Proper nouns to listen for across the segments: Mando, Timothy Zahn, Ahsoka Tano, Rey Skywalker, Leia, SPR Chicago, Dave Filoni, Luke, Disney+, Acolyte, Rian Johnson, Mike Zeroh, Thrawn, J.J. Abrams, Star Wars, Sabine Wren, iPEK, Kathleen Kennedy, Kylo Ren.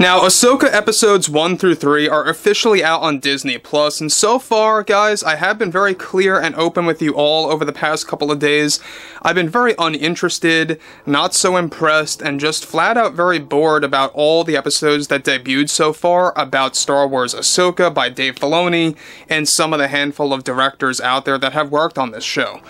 Now, Ahsoka episodes 1 through 3 are officially out on Disney+, and so far, guys, I have been very clear and open with you all over the past couple of days. I've been very uninterested, not so impressed, and just flat out very bored about all the episodes that debuted so far about Star Wars Ahsoka by Dave Filoni and some of the handful of directors out there that have worked on this show.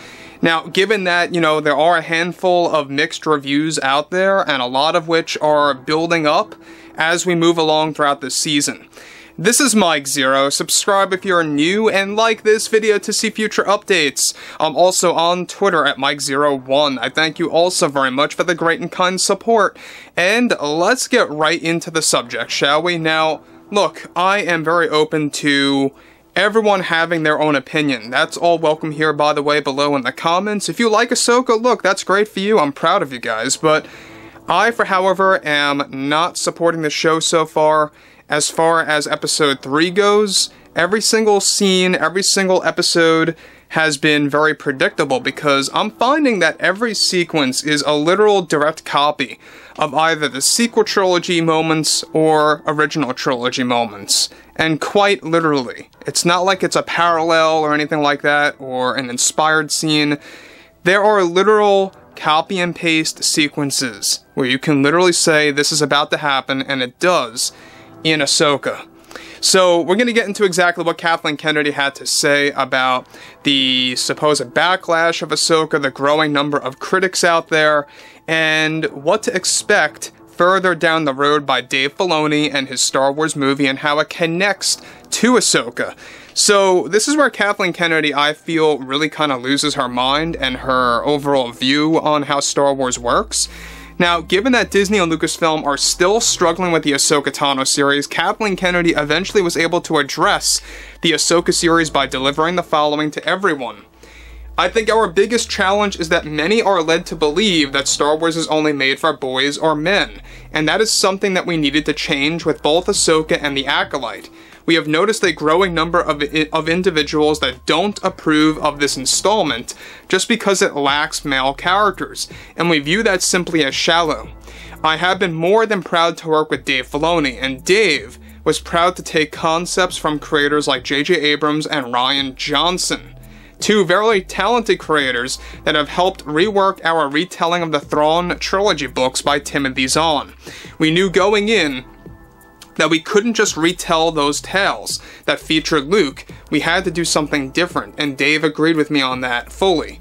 Now, given that, you know, there are a handful of mixed reviews out there, and a lot of which are building up as we move along throughout this season. This is Mike Zeroh. Subscribe if you're new and like this video to see future updates. I'm also on Twitter at MikeZeroh1. I thank you also very much for the great and kind support. And let's get right into the subject, shall we? Now, look, I am very open to everyone having their own opinion. That's all welcome here, by the way, below in the comments. If you like Ahsoka, look, that's great for you. I'm proud of you guys, but I, however, am not supporting the show so far. As far as episode 3 goes, every single scene, every single episode has been very predictable because I'm finding that every sequence is a literal direct copy of either the sequel trilogy moments or original trilogy moments. And quite literally. It's not like it's a parallel or anything like that or an inspired scene. There are literal copy and paste sequences where you can literally say this is about to happen, and it does in Ahsoka. So we're going to get into exactly what Kathleen Kennedy had to say about the supposed backlash of Ahsoka, the growing number of critics out there, and what to expect further down the road by Dave Filoni and his Star Wars movie and how it connects to Ahsoka. So this is where Kathleen Kennedy, I feel, really kind of loses her mind and her overall view on how Star Wars works. Now, given that Disney and Lucasfilm are still struggling with the Ahsoka Tano series, Kathleen Kennedy eventually was able to address the Ahsoka series by delivering the following to everyone. I think our biggest challenge is that many are led to believe that Star Wars is only made for boys or men, and that is something that we needed to change with both Ahsoka and the Acolyte. We have noticed a growing number of individuals that don't approve of this installment just because it lacks male characters, and we view that simply as shallow. I have been more than proud to work with Dave Filoni, and Dave was proud to take concepts from creators like J.J. Abrams and Rian Johnson. Two very talented creators that have helped rework our retelling of the Thrawn trilogy books by Timothy Zahn. We knew going in that we couldn't just retell those tales that featured Luke. We had to do something different, and Dave agreed with me on that fully.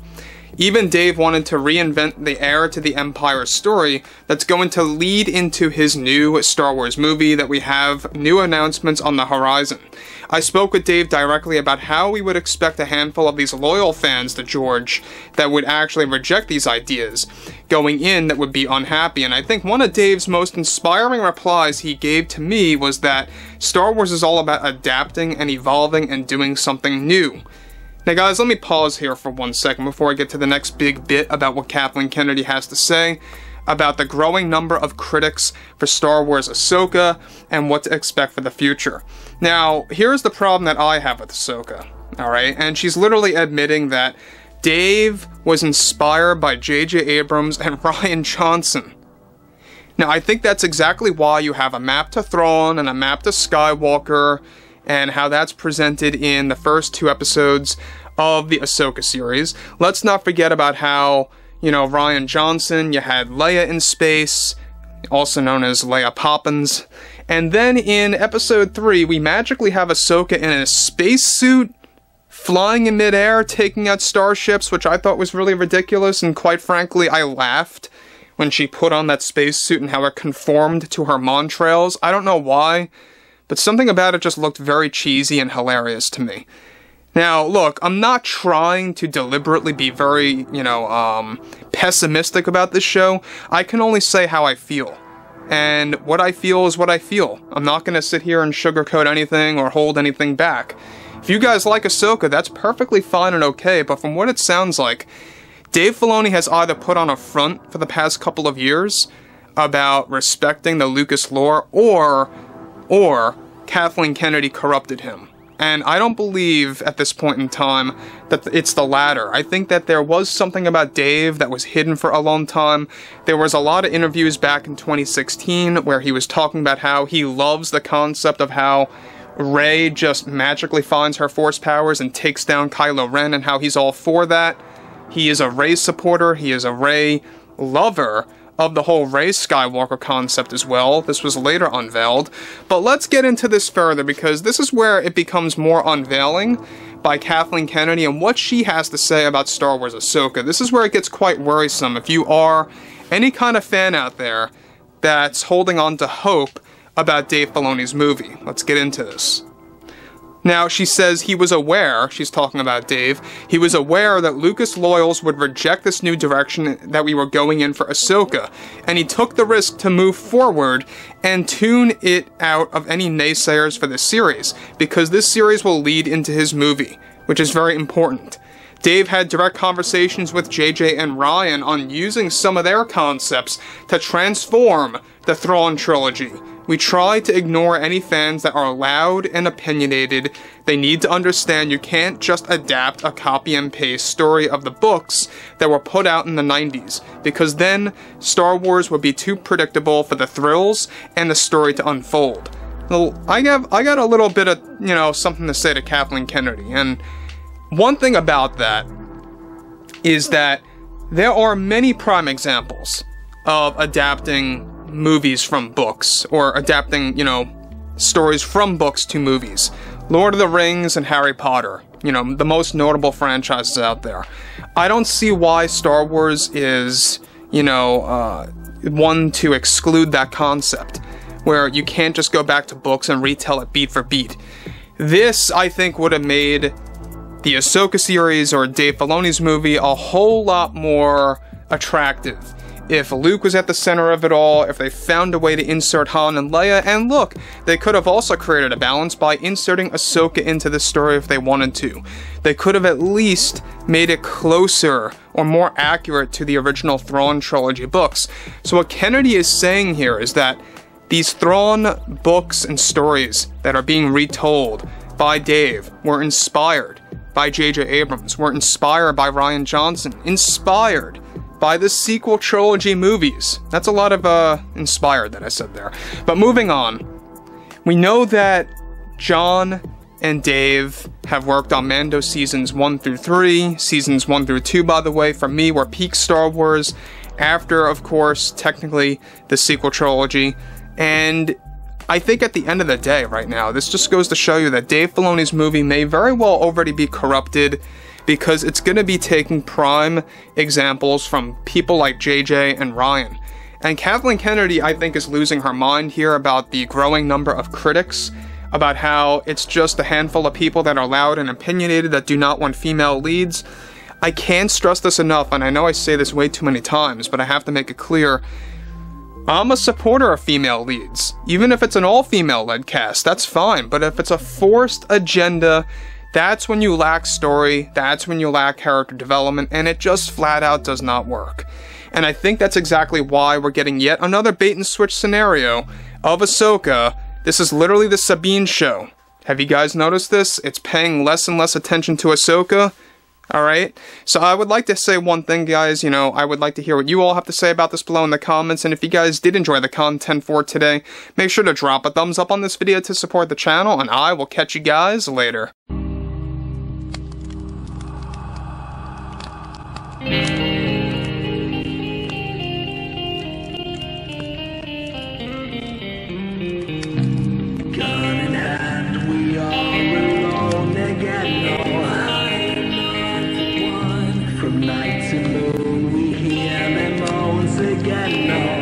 Even Dave wanted to reinvent the heir to the Empire story that's going to lead into his new Star Wars movie that we have new announcements on the horizon. I spoke with Dave directly about how we would expect a handful of these loyal fans to George that would actually reject these ideas going in, that would be unhappy, and I think one of Dave's most inspiring replies he gave to me was that Star Wars is all about adapting and evolving and doing something new. Now guys, let me pause here for one second before I get to the next big bit about what Kathleen Kennedy has to say about the growing number of critics for Star Wars Ahsoka and what to expect for the future. Now, here's the problem that I have with Ahsoka, alright? And she's literally admitting that Dave was inspired by J.J. Abrams and Rian Johnson. Now, I think that's exactly why you have a map to Thrawn and a map to Skywalker, and how that's presented in the first two episodes of the Ahsoka series. Let's not forget about how, you know, Rian Johnson, you had Leia in space, also known as Leia Poppins. And then in episode 3, we magically have Ahsoka in a spacesuit, flying in midair, taking out starships, which I thought was really ridiculous, and quite frankly, I laughed when she put on that spacesuit and how it conformed to her Montrails. I don't know why, but something about it just looked very cheesy and hilarious to me. Now, look, I'm not trying to deliberately be very, you know, pessimistic about this show. I can only say how I feel. And what I feel is what I feel. I'm not going to sit here and sugarcoat anything or hold anything back. If you guys like Ahsoka, that's perfectly fine and okay, but from what it sounds like, Dave Filoni has either put on a front for the past couple of years about respecting the Lucas lore, or Kathleen Kennedy corrupted him. And I don't believe at this point in time that it's the latter. I think that there was something about Dave that was hidden for a long time. There was a lot of interviews back in 2016 where he was talking about how he loves the concept of how Rey just magically finds her force powers and takes down Kylo Ren, and how he's all for that. He is a Rey supporter. He is a Rey lover of the whole Rey Skywalker concept as well. This was later unveiled. But let's get into this further, because this is where it becomes more unveiling by Kathleen Kennedy and what she has to say about Star Wars Ahsoka. This is where it gets quite worrisome if you are any kind of fan out there that's holding on to hope about Dave Filoni's movie. Let's get into this. Now, she says he was aware, she's talking about Dave, he was aware that Lucas Loyals would reject this new direction that we were going in for Ahsoka, and he took the risk to move forward and tune it out of any naysayers for this series, because this series will lead into his movie, which is very important. Dave had direct conversations with JJ and Ryan on using some of their concepts to transform the Thrawn trilogy. We try to ignore any fans that are loud and opinionated. They need to understand you can't just adapt a copy and paste story of the books that were put out in the 90s, because then Star Wars would be too predictable for the thrills and the story to unfold. Well, I got a little bit of, you know, something to say to Kathleen Kennedy, and one thing about that is that there are many prime examples of adapting movies from books, or adapting, you know, stories from books to movies. Lord of the Rings and Harry Potter, you know, the most notable franchises out there. I don't see why Star Wars is, you know, one to exclude that concept, where you can't just go back to books and retell it beat for beat. This, I think, would have made the Ahsoka series or Dave Filoni's movie a whole lot more attractive. If Luke was at the center of it all, if they found a way to insert Han and Leia, and look, they could have also created a balance by inserting Ahsoka into the story if they wanted to. They could have at least made it closer or more accurate to the original Thrawn trilogy books. So what Kennedy is saying here is that these Thrawn books and stories that are being retold by Dave were inspired by J.J. Abrams, were inspired by Rian Johnson, inspired by the sequel trilogy movies. That's a lot of inspired that I said there. But moving on, we know that John and Dave have worked on Mando seasons 1 through 3, seasons 1 through 2, by the way, for me were peak Star Wars, after, of course, technically the sequel trilogy. And I think at the end of the day right now, this just goes to show you that Dave Filoni's movie may very well already be corrupted, because it's going to be taking prime examples from people like JJ and Ryan. And Kathleen Kennedy, I think, is losing her mind here about the growing number of critics, about how it's just a handful of people that are loud and opinionated that do not want female leads. I can't stress this enough, and I know I say this way too many times, but I have to make it clear. I'm a supporter of female leads. Even if it's an all-female-led cast, that's fine. But if it's a forced agenda, that's when you lack story, that's when you lack character development, and it just flat out does not work. And I think that's exactly why we're getting yet another bait-and-switch scenario of Ahsoka. This is literally the Sabine show. Have you guys noticed this? It's paying less and less attention to Ahsoka. Alright, so I would like to say one thing, guys. You know, I would like to hear what you all have to say about this below in the comments, and if you guys did enjoy the content for today, make sure to drop a thumbs up on this video to support the channel, and I will catch you guys later. Nights alone, we hear them moans again.